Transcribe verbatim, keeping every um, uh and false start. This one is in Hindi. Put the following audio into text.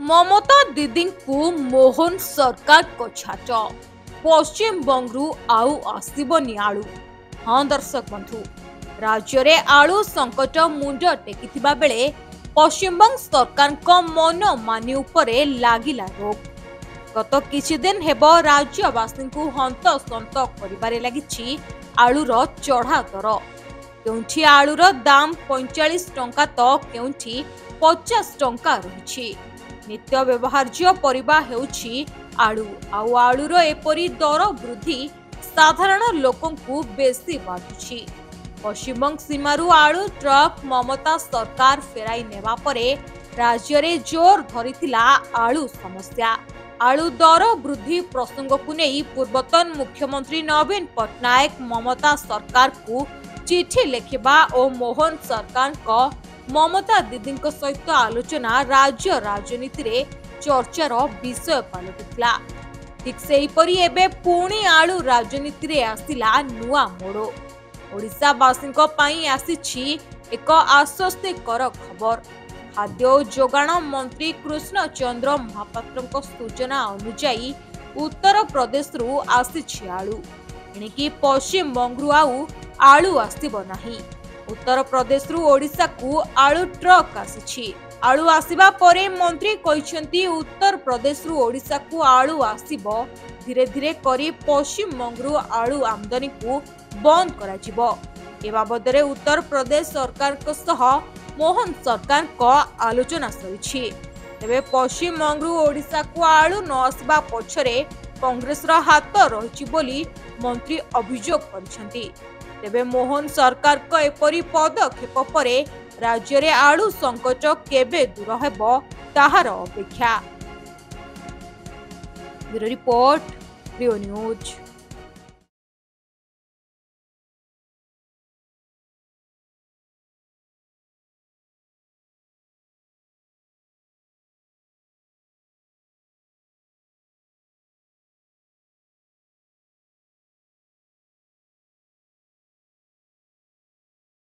ममता दीदी को मोहन सरकार को छाट पश्चिम बंगरू आउ आसबनी आलु। हाँ दर्शक बंधु, राज्य रे आलु संकट मुंड टेकी बेले पश्चिमबंग सरकार को मन मानी उपरे लागिला रोग। गत किछि दिन हेब राज्यवासी को हंत सन्त करिबारे लागिछि आलुर चढ़ा दर। केउंठी आलुर दाम पैंतालीस टंका तो केउंठी पचास टंका रहिछि। नित्य व्यवहार्य परिबा हेउछि आलु। आउ आलुर एपरि दर वृद्धि साधारण लोकंकु बेसी बाधुछि। पश्चिमबंग सीमारू आलु ट्रक ममता सरकार फेराई नेबा परे राज्य रे जोर धरिथिला आलु समस्या। आलु दर वृद्धि प्रसंग को नहीं पूर्वतन मुख्यमंत्री नवीन पटनायक ममता सरकार को चिठी लिखिबा और मोहन सरकार को ममता दीदी सहित आलोचना राज्य राजनीति रे चर्चार विषय पलटिथिला। ठीक सेहिपरि एबे पुणी आलु राजनीति रे आसिला नुआ मोड़। ओडिशावासिनका पाई आसीछि एक आश्वस्तिकर खबर। खाद्य जोगाण मंत्री कृष्णचंद्र महापात्र सूचना अनुसार उत्तर प्रदेश रु आसीछि आलु। एणिकी पश्चिमबंग रु आउ आलु आसीबो नाही। उत्तर प्रदेश रु ओडिशा को आलु ट्रक आसीछि। आलु आसीबा परे मंत्री कहिसेंति उत्तर प्रदेश रु ओडिशा को आलु आसीबो। धीरे धीरे करी पश्चिमबंग रु आलु आमदनी को बंद करा। ए बाबदरे उत्तर प्रदेश सरकार को सह मोहन सरकार को आलोचना सही। तेरे पश्चिमबंग ओडिशा को आलु न आसवा पछरे कांग्रेस रा हाथ रही बोली मंत्री अभियोग करछंती। तेरे मोहन सरकार को एपरी पदक्षेप पर राज्य रे आलु संकट केबे दूर हेबो ताहार अपेक्षा। ब्यूरो रिपोर्ट, प्रिय न्यूज।